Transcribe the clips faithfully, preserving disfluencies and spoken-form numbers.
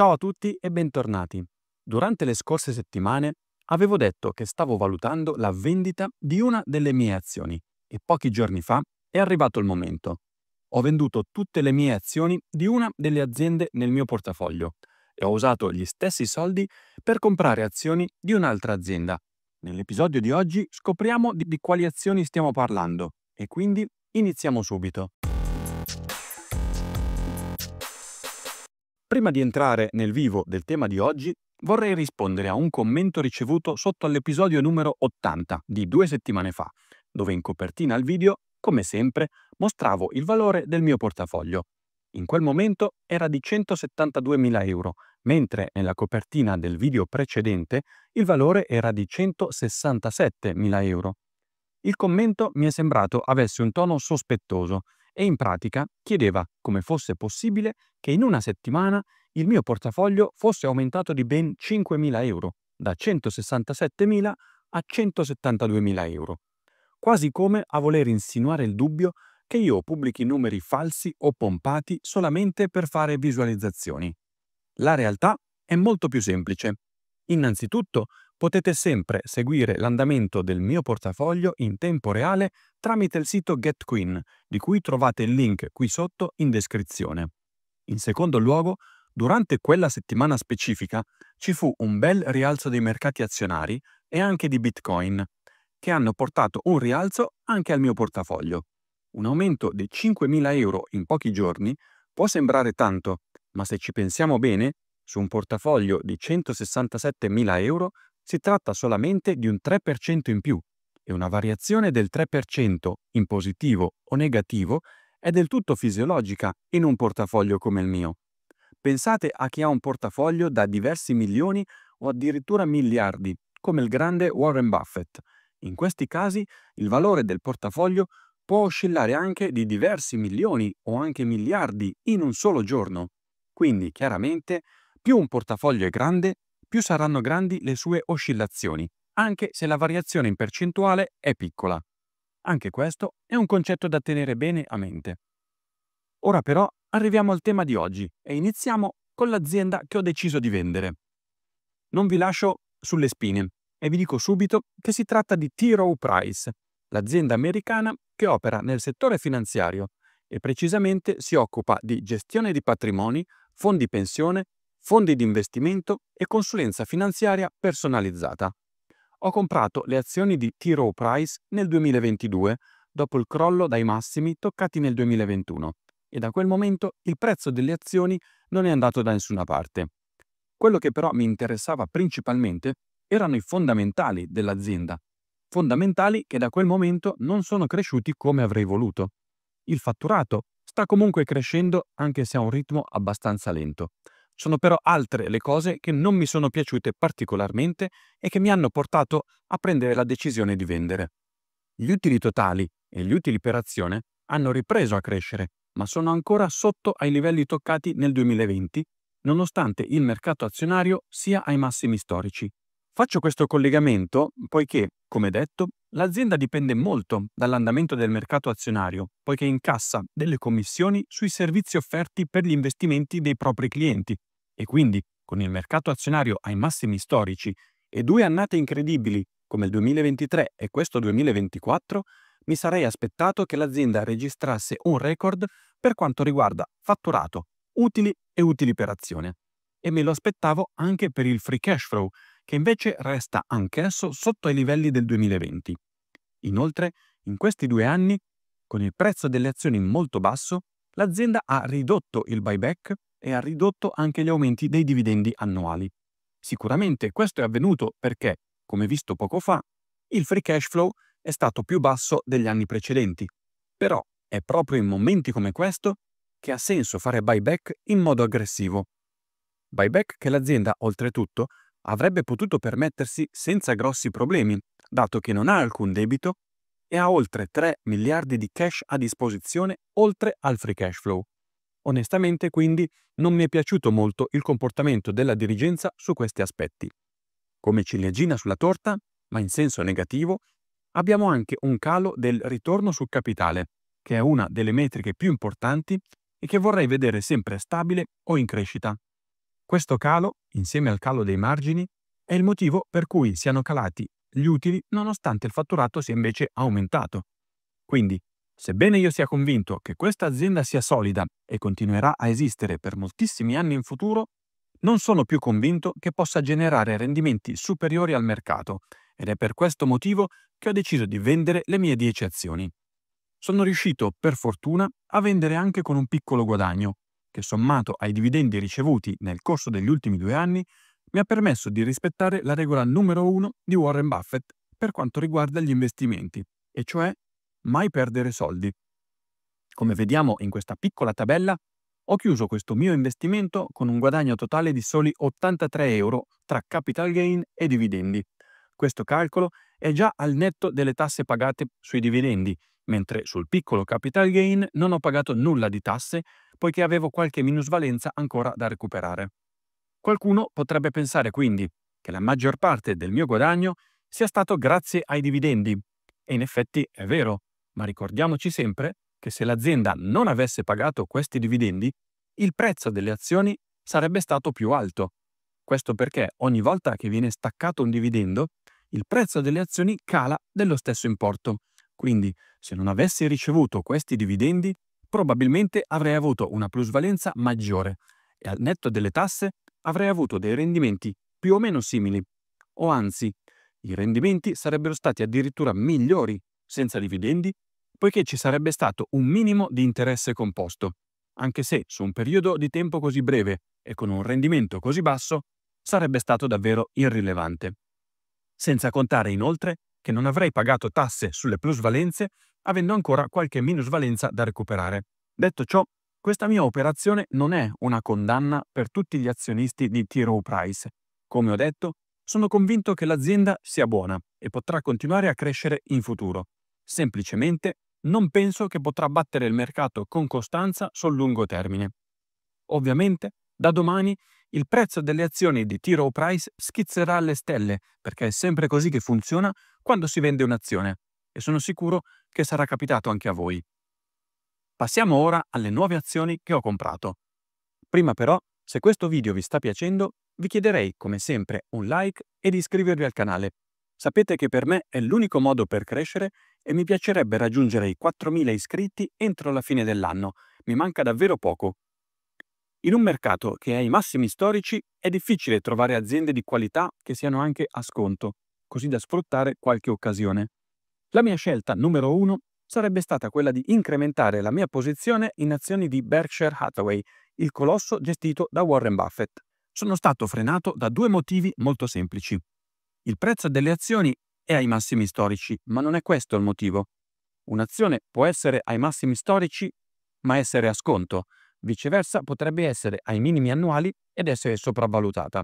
Ciao a tutti e bentornati. Durante le scorse settimane avevo detto che stavo valutando la vendita di una delle mie azioni e pochi giorni fa è arrivato il momento. Ho venduto tutte le mie azioni di una delle aziende nel mio portafoglio e ho usato gli stessi soldi per comprare azioni di un'altra azienda. Nell'episodio di oggi scopriamo di, di quali azioni stiamo parlando e quindi iniziamo subito. Prima di entrare nel vivo del tema di oggi, vorrei rispondere a un commento ricevuto sotto all'episodio numero ottanta di due settimane fa, dove in copertina al video, come sempre, mostravo il valore del mio portafoglio. In quel momento era di centosettantaduemila euro, mentre nella copertina del video precedente il valore era di centosessantasettemila euro. Il commento mi è sembrato avesse un tono sospettoso e in pratica chiedeva come fosse possibile che in una settimana il mio portafoglio fosse aumentato di ben cinquemila euro, da centosessantasettemila a centosettantaduemila euro. Quasi come a voler insinuare il dubbio che io pubblichi numeri falsi o pompati solamente per fare visualizzazioni. La realtà è molto più semplice. Innanzitutto, potete sempre seguire l'andamento del mio portafoglio in tempo reale tramite il sito Getquin, di cui trovate il link qui sotto in descrizione. In secondo luogo, durante quella settimana specifica ci fu un bel rialzo dei mercati azionari e anche di Bitcoin, che hanno portato un rialzo anche al mio portafoglio. Un aumento di cinquemila euro in pochi giorni può sembrare tanto, ma se ci pensiamo bene, su un portafoglio di centosessantasettemila euro si tratta solamente di un tre per cento in più e una variazione del tre per cento in positivo o negativo è del tutto fisiologica in un portafoglio come il mio. Pensate a chi ha un portafoglio da diversi milioni o addirittura miliardi, come il grande Warren Buffett. In questi casi il valore del portafoglio può oscillare anche di diversi milioni o anche miliardi in un solo giorno. Quindi, chiaramente, più un portafoglio è grande, più saranno grandi le sue oscillazioni, anche se la variazione in percentuale è piccola. Anche questo è un concetto da tenere bene a mente. Ora però arriviamo al tema di oggi e iniziamo con l'azienda che ho deciso di vendere. Non vi lascio sulle spine e vi dico subito che si tratta di T. Rowe Price, l'azienda americana che opera nel settore finanziario e precisamente si occupa di gestione di patrimoni, fondi pensione, fondi di investimento e consulenza finanziaria personalizzata. Ho comprato le azioni di T. Rowe Price nel duemilaventidue, dopo il crollo dai massimi toccati nel duemilaventuno, e da quel momento il prezzo delle azioni non è andato da nessuna parte. Quello che però mi interessava principalmente erano i fondamentali dell'azienda, fondamentali che da quel momento non sono cresciuti come avrei voluto. Il fatturato sta comunque crescendo anche se a un ritmo abbastanza lento. Sono però altre le cose che non mi sono piaciute particolarmente e che mi hanno portato a prendere la decisione di vendere. Gli utili totali e gli utili per azione hanno ripreso a crescere, ma sono ancora sotto ai livelli toccati nel duemilaventi, nonostante il mercato azionario sia ai massimi storici. Faccio questo collegamento poiché, come detto, l'azienda dipende molto dall'andamento del mercato azionario, poiché incassa delle commissioni sui servizi offerti per gli investimenti dei propri clienti. E quindi, con il mercato azionario ai massimi storici e due annate incredibili come il duemilaventitré e questo duemilaventiquattro, mi sarei aspettato che l'azienda registrasse un record per quanto riguarda fatturato, utili e utili per azione. E me lo aspettavo anche per il free cash flow, che invece resta anch'esso sotto ai livelli del duemilaventi. Inoltre, in questi due anni, con il prezzo delle azioni molto basso, l'azienda ha ridotto il buyback e ha ridotto anche gli aumenti dei dividendi annuali. Sicuramente questo è avvenuto perché, come visto poco fa, il free cash flow è stato più basso degli anni precedenti. Però è proprio in momenti come questo che ha senso fare buyback in modo aggressivo. Buyback che l'azienda, oltretutto, avrebbe potuto permettersi senza grossi problemi, dato che non ha alcun debito e ha oltre tre miliardi di cash a disposizione oltre al free cash flow. Onestamente, quindi, non mi è piaciuto molto il comportamento della dirigenza su questi aspetti. Come ciliegina sulla torta, ma in senso negativo, abbiamo anche un calo del ritorno sul capitale, che è una delle metriche più importanti e che vorrei vedere sempre stabile o in crescita. Questo calo, insieme al calo dei margini, è il motivo per cui siano calati gli utili nonostante il fatturato sia invece aumentato. Quindi, sebbene io sia convinto che questa azienda sia solida e continuerà a esistere per moltissimi anni in futuro, non sono più convinto che possa generare rendimenti superiori al mercato ed è per questo motivo che ho deciso di vendere le mie dieci azioni. Sono riuscito, per fortuna, a vendere anche con un piccolo guadagno, che sommato ai dividendi ricevuti nel corso degli ultimi due anni mi ha permesso di rispettare la regola numero uno di Warren Buffett per quanto riguarda gli investimenti, e cioè mai perdere soldi. Come vediamo in questa piccola tabella, ho chiuso questo mio investimento con un guadagno totale di soli ottantatré euro tra capital gain e dividendi. Questo calcolo è già al netto delle tasse pagate sui dividendi, mentre sul piccolo capital gain non ho pagato nulla di tasse, poiché avevo qualche minusvalenza ancora da recuperare. Qualcuno potrebbe pensare quindi che la maggior parte del mio guadagno sia stato grazie ai dividendi, e in effetti è vero, ma ricordiamoci sempre che se l'azienda non avesse pagato questi dividendi, il prezzo delle azioni sarebbe stato più alto. Questo perché ogni volta che viene staccato un dividendo, il prezzo delle azioni cala dello stesso importo. Quindi, se non avessi ricevuto questi dividendi, probabilmente avrei avuto una plusvalenza maggiore e al netto delle tasse avrei avuto dei rendimenti più o meno simili. O anzi, i rendimenti sarebbero stati addirittura migliori senza dividendi, poiché ci sarebbe stato un minimo di interesse composto, anche se su un periodo di tempo così breve e con un rendimento così basso sarebbe stato davvero irrilevante. Senza contare inoltre che non avrei pagato tasse sulle plusvalenze, avendo ancora qualche minusvalenza da recuperare. Detto ciò, questa mia operazione non è una condanna per tutti gli azionisti di T. Rowe Price. Come ho detto, sono convinto che l'azienda sia buona e potrà continuare a crescere in futuro. Semplicemente, non penso che potrà battere il mercato con costanza sul lungo termine. Ovviamente, da domani, il prezzo delle azioni di T. Rowe Price schizzerà alle stelle, perché è sempre così che funziona quando si vende un'azione, e sono sicuro che sarà capitato anche a voi. Passiamo ora alle nuove azioni che ho comprato. Prima però, se questo video vi sta piacendo, vi chiederei, come sempre, un like e di iscrivervi al canale. Sapete che per me è l'unico modo per crescere e mi piacerebbe raggiungere i quattromila iscritti entro la fine dell'anno. Mi manca davvero poco. In un mercato che è ai massimi storici è difficile trovare aziende di qualità che siano anche a sconto, così da sfruttare qualche occasione. La mia scelta numero uno sarebbe stata quella di incrementare la mia posizione in azioni di Berkshire Hathaway, il colosso gestito da Warren Buffett. Sono stato frenato da due motivi molto semplici. Il prezzo delle azioni è ai massimi storici, ma non è questo il motivo. Un'azione può essere ai massimi storici, ma essere a sconto. Viceversa, potrebbe essere ai minimi annuali ed essere sopravvalutata.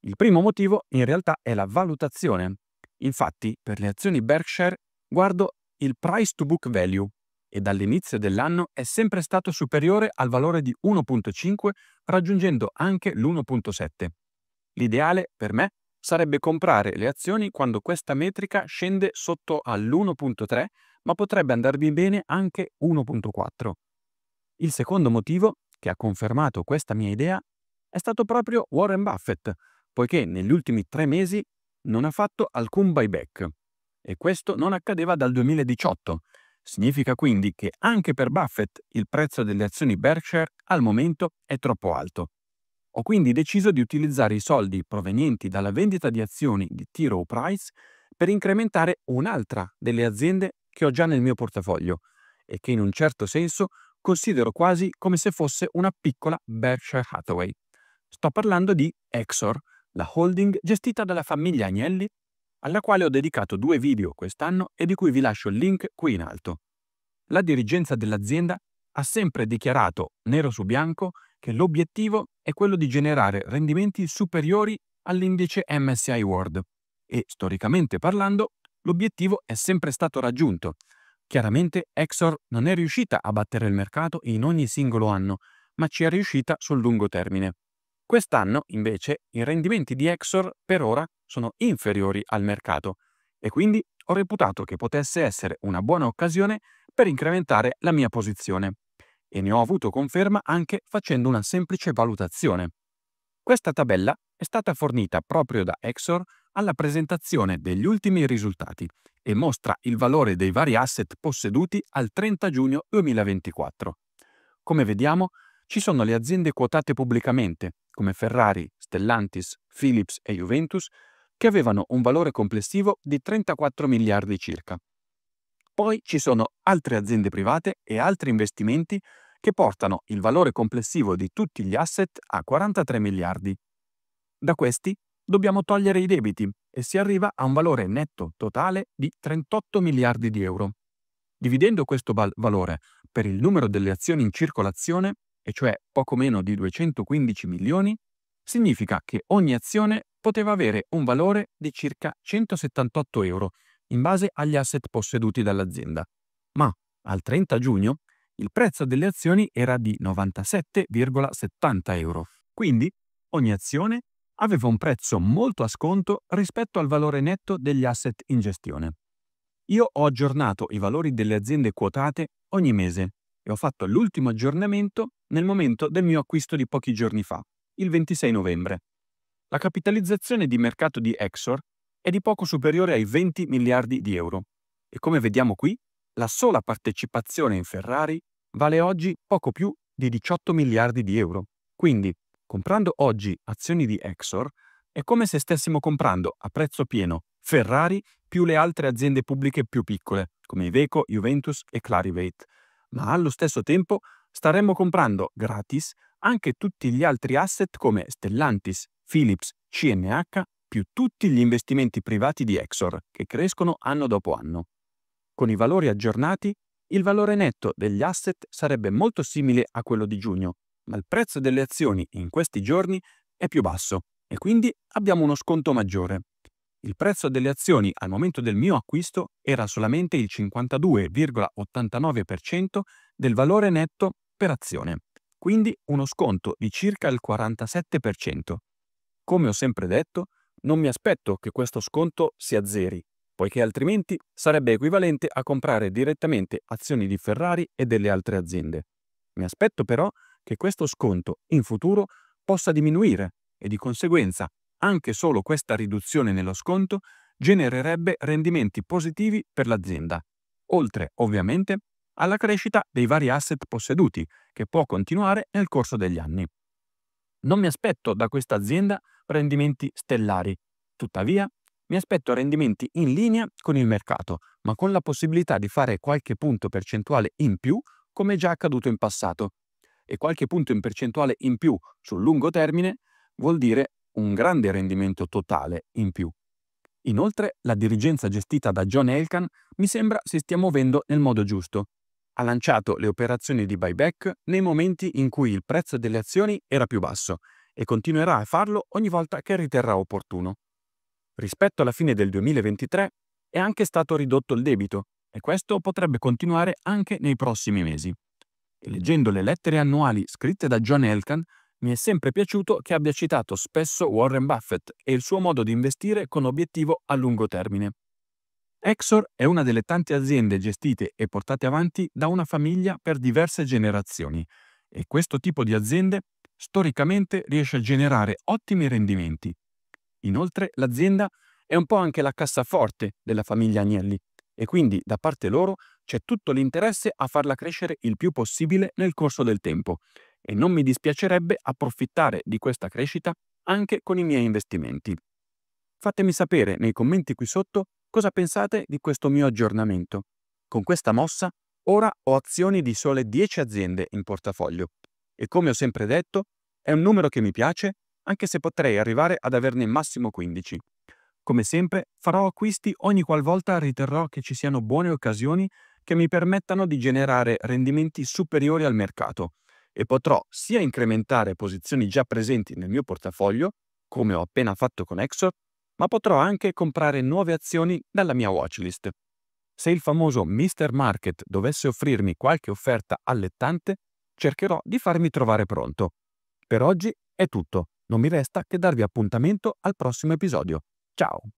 Il primo motivo, in realtà, è la valutazione. Infatti, per le azioni Berkshire, guardo il price to book value e dall'inizio dell'anno è sempre stato superiore al valore di uno virgola cinque, raggiungendo anche l'uno virgola sette. L'ideale, per me, sarebbe comprare le azioni quando questa metrica scende sotto all'uno virgola tre, ma potrebbe andarvi bene anche uno virgola quattro. Il secondo motivo, che ha confermato questa mia idea, è stato proprio Warren Buffett, poiché negli ultimi tre mesi non ha fatto alcun buyback. E questo non accadeva dal duemiladiciotto. Significa quindi che anche per Buffett il prezzo delle azioni Berkshire al momento è troppo alto. Ho quindi deciso di utilizzare i soldi provenienti dalla vendita di azioni di T. Rowe Price per incrementare un'altra delle aziende che ho già nel mio portafoglio e che in un certo senso considero quasi come se fosse una piccola Berkshire Hathaway. Sto parlando di Exor, la holding gestita dalla famiglia Agnelli, alla quale ho dedicato due video quest'anno e di cui vi lascio il link qui in alto. La dirigenza dell'azienda ha sempre dichiarato, nero su bianco, che l'obiettivo è quello di generare rendimenti superiori all'indice M S C I World e, storicamente parlando, l'obiettivo è sempre stato raggiunto. Chiaramente Exor non è riuscita a battere il mercato in ogni singolo anno, ma ci è riuscita sul lungo termine. Quest'anno, invece, i rendimenti di Exor per ora sono inferiori al mercato e quindi ho reputato che potesse essere una buona occasione per incrementare la mia posizione. E ne ho avuto conferma anche facendo una semplice valutazione. Questa tabella è stata fornita proprio da Exor alla presentazione degli ultimi risultati e mostra il valore dei vari asset posseduti al trenta giugno duemilaventiquattro. Come vediamo, ci sono le aziende quotate pubblicamente, come Ferrari, Stellantis, Philips e Juventus, che avevano un valore complessivo di trentaquattro miliardi circa. Poi ci sono altre aziende private e altri investimenti che portano il valore complessivo di tutti gli asset a quarantatré miliardi. Da questi dobbiamo togliere i debiti e si arriva a un valore netto totale di trentotto miliardi di euro. Dividendo questo valore per il numero delle azioni in circolazione, e cioè poco meno di duecentoquindici milioni, significa che ogni azione poteva avere un valore di circa centosettantotto euro in base agli asset posseduti dall'azienda. Ma al trenta giugno il prezzo delle azioni era di novantasette virgola settanta euro. Quindi ogni azione aveva un prezzo molto a sconto rispetto al valore netto degli asset in gestione. Io ho aggiornato i valori delle aziende quotate ogni mese e ho fatto l'ultimo aggiornamento nel momento del mio acquisto di pochi giorni fa, il ventisei novembre. La capitalizzazione di mercato di Exor è di poco superiore ai venti miliardi di euro e, come vediamo qui, la sola partecipazione in Ferrari vale oggi poco più di diciotto miliardi di euro. Quindi, comprando oggi azioni di Exor, è come se stessimo comprando a prezzo pieno Ferrari più le altre aziende pubbliche più piccole, come Iveco, Juventus e Clarivate, ma allo stesso tempo staremmo comprando gratis anche tutti gli altri asset come Stellantis, Philips, C N H, più tutti gli investimenti privati di Exor, che crescono anno dopo anno. Con i valori aggiornati, il valore netto degli asset sarebbe molto simile a quello di giugno, ma il prezzo delle azioni in questi giorni è più basso e quindi abbiamo uno sconto maggiore. Il prezzo delle azioni al momento del mio acquisto era solamente il cinquantadue virgola ottantanove per cento del valore netto per azione, quindi uno sconto di circa il quarantasette per cento. Come ho sempre detto, non mi aspetto che questo sconto si azzeri, poiché altrimenti sarebbe equivalente a comprare direttamente azioni di Ferrari e delle altre aziende. Mi aspetto però che questo sconto in futuro possa diminuire e di conseguenza anche solo questa riduzione nello sconto genererebbe rendimenti positivi per l'azienda, oltre ovviamente alla crescita dei vari asset posseduti che può continuare nel corso degli anni. Non mi aspetto da questa azienda rendimenti stellari, tuttavia mi aspetto rendimenti in linea con il mercato, ma con la possibilità di fare qualche punto percentuale in più, come già accaduto in passato. E qualche punto in percentuale in più sul lungo termine vuol dire un grande rendimento totale in più. Inoltre, la dirigenza gestita da John Elkan mi sembra si stia muovendo nel modo giusto. Ha lanciato le operazioni di buyback nei momenti in cui il prezzo delle azioni era più basso e continuerà a farlo ogni volta che riterrà opportuno. Rispetto alla fine del duemilaventitré è anche stato ridotto il debito e questo potrebbe continuare anche nei prossimi mesi. E leggendo le lettere annuali scritte da John Elkan, mi è sempre piaciuto che abbia citato spesso Warren Buffett e il suo modo di investire con obiettivo a lungo termine. Exor è una delle tante aziende gestite e portate avanti da una famiglia per diverse generazioni e questo tipo di aziende storicamente riesce a generare ottimi rendimenti. Inoltre, l'azienda è un po' anche la cassaforte della famiglia Agnelli e quindi da parte loro c'è tutto l'interesse a farla crescere il più possibile nel corso del tempo e non mi dispiacerebbe approfittare di questa crescita anche con i miei investimenti. Fatemi sapere nei commenti qui sotto cosa pensate di questo mio aggiornamento. Con questa mossa ora ho azioni di sole dieci aziende in portafoglio e, come ho sempre detto, è un numero che mi piace, anche se potrei arrivare ad averne massimo quindici. Come sempre, farò acquisti ogni qualvolta riterrò che ci siano buone occasioni che mi permettano di generare rendimenti superiori al mercato e potrò sia incrementare posizioni già presenti nel mio portafoglio, come ho appena fatto con Exor, ma potrò anche comprare nuove azioni dalla mia watchlist. Se il famoso mister Market dovesse offrirmi qualche offerta allettante, cercherò di farmi trovare pronto. Per oggi è tutto. Non mi resta che darvi appuntamento al prossimo episodio. Ciao!